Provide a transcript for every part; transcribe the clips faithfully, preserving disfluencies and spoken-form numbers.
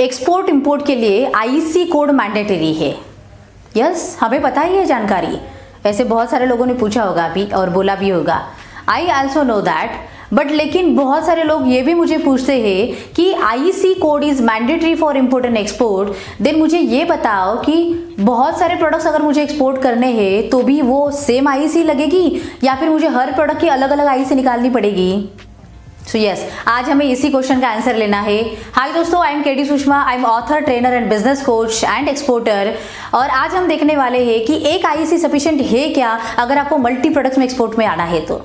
Export import के लिए IEC code mandatory है। यस, हमें पता ही है जानकारी। ऐसे बहुत सारे लोगों ने पूछा होगा भी और बोला भी होगा, I also know that. But लेकिन बहुत सारे लोग ये भी मुझे पूछते हैं कि IEC code is mandatory for import and export, then मुझे ये बताओ कि बहुत सारे प्रोडक्ट्स अगर मुझे एक्सपोर्ट करने हैं तो भी वो सेम आईईसी लगेगी या फिर मुझे हर प्रोडक्ट की अलग अलग आईईसी निकालनी पड़ेगी। सो so यस yes, आज हमें इसी क्वेश्चन का आंसर लेना है। हाय दोस्तों, I am K D Sushma, I am author, trainer and business coach and exporter. और आज हम देखने वाले हैं कि एक आईईसी सफिशिएंट है क्या अगर आपको मल्टी प्रोडक्ट्स में एक्सपोर्ट में आना है तो।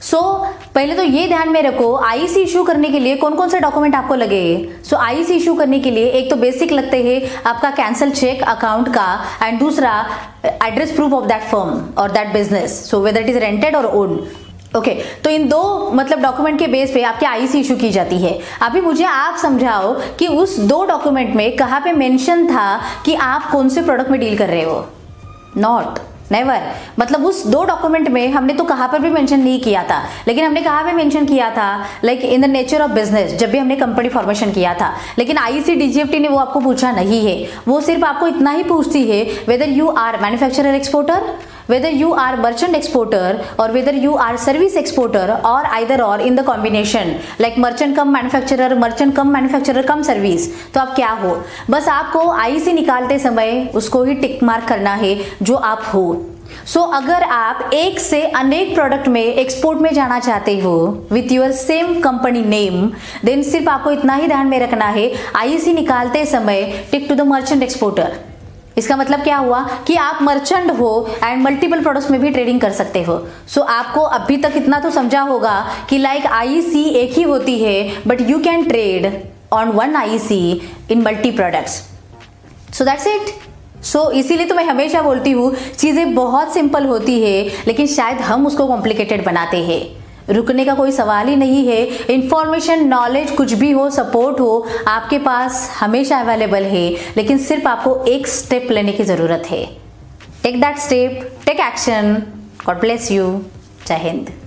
सो so, पहले तो ये ध्यान में रखो आईईसी इशू करने के लिए कौन कौन से डॉक्यूमेंट आपको लगे। सो so, आईईसी इशू करने के लिए एक तो बेसिक लगते हैं आपका कैंसल चेक अकाउंट का, एंड दूसरा address proof of that firm और that business, so whether it is rented और ओन। ओके okay, तो इन दो मतलब डॉक्यूमेंट के बेस पे आपकी आईईसी इशू की जाती है। अभी मुझे आप समझाओ कि उस दो डॉक्यूमेंट में कहाँ पे मेंशन था कि आप कौन से प्रोडक्ट में डील कर रहे हो। नॉट नेवर, मतलब उस दो डॉक्यूमेंट में हमने तो कहाँ पर भी मेंशन नहीं किया था, लेकिन हमने कहाँ पे मेंशन किया था, like in the nature of business, जब भी हमने कंपनी फॉर्मेशन किया था। लेकिन आईईसी डीजीएफटी ने वो आपको पूछा नहीं है, वो सिर्फ आपको इतना ही पूछती है whether you are manufacturer exporter, whether you are merchant exporter और whether you are service exporter, और आइदर और in the combination, like merchant cum manufacturer, merchant cum manufacturer cum service, तो आप क्या हो। बस आपको आईईसी निकालते समय उसको ही टिक मार्क करना है जो आप हो। सो so, अगर आप एक से अनेक प्रोडक्ट में एक्सपोर्ट में जाना चाहते हो with your same company name, then सिर्फ आपको इतना ही ध्यान में रखना है आईईसी निकालते समय tick to the merchant exporter. इसका मतलब क्या हुआ कि आप मर्चेंट हो एंड मल्टीपल प्रोडक्ट्स में भी ट्रेडिंग कर सकते हो। सो so, आपको अभी तक इतना तो समझा होगा कि लाइक आईईसी एक ही होती है but you can trade on one IEC in multi products. So that's it. So so, इसीलिए तो मैं हमेशा बोलती हूँ चीज़ें बहुत सिंपल होती है लेकिन शायद हम उसको कॉम्प्लिकेटेड बनाते हैं। रुकने का कोई सवाल ही नहीं है। इन्फॉर्मेशन, नॉलेज कुछ भी हो, सपोर्ट हो, आपके पास हमेशा अवेलेबल है, लेकिन सिर्फ आपको एक स्टेप लेने की ज़रूरत है। Take that step, take action. God bless you. जय हिंद।